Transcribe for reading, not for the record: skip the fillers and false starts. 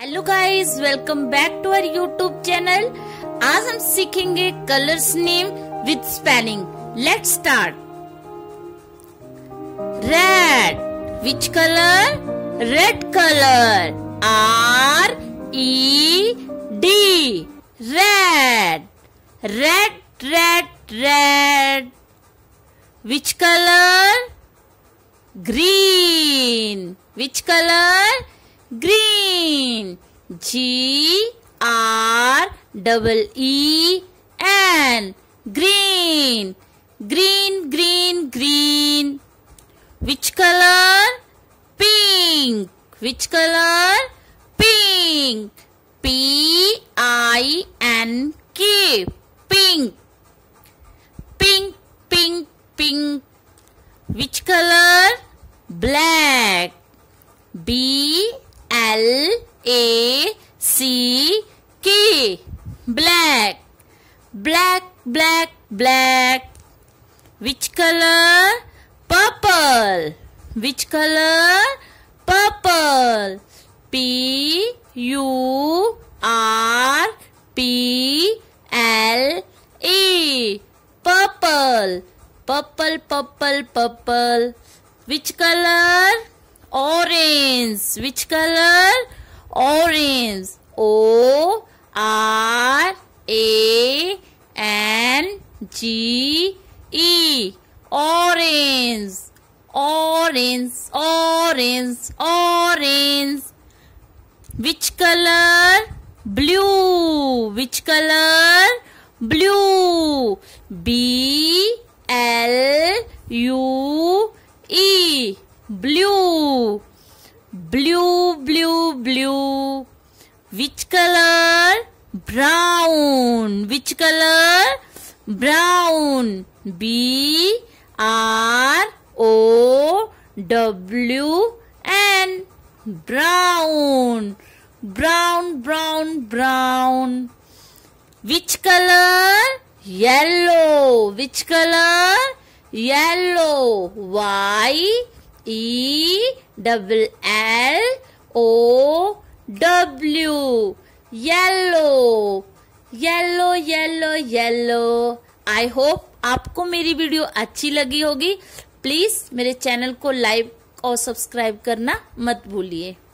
Hello guys, welcome back to our YouTube channel. आज हम सीखेंगे colours name with spelling. Let's start. Red, which colour? Red colour, RED, red. Red red red, which colour? Green, which colour? Green, GREEN, green, green, green, green. Which color? Pink. Which color? Pink, PINK, pink, pink, pink, pink. Which color? Black, BLACK, black, black, black, black. Which color? Purple. Which color? Purple, PURPLE, purple, purple, purple, purple. Which color? Orange. Which color? Orange, ORANGE, orange, orange, orange, orange. Which color? Blue. Which color? Blue, BLUE, blue, blue, blue, blue. Which color? Brown. Which color? Brown, BROWN, brown, brown, brown, brown. Which color? Yellow. Which color? Yellow, YELLOW, yellow, yellow, yellow, yellow. I hope आपको मेरी video अच्छी लगी होगी। Please मेरे channel को like और subscribe करना मत भूलिए।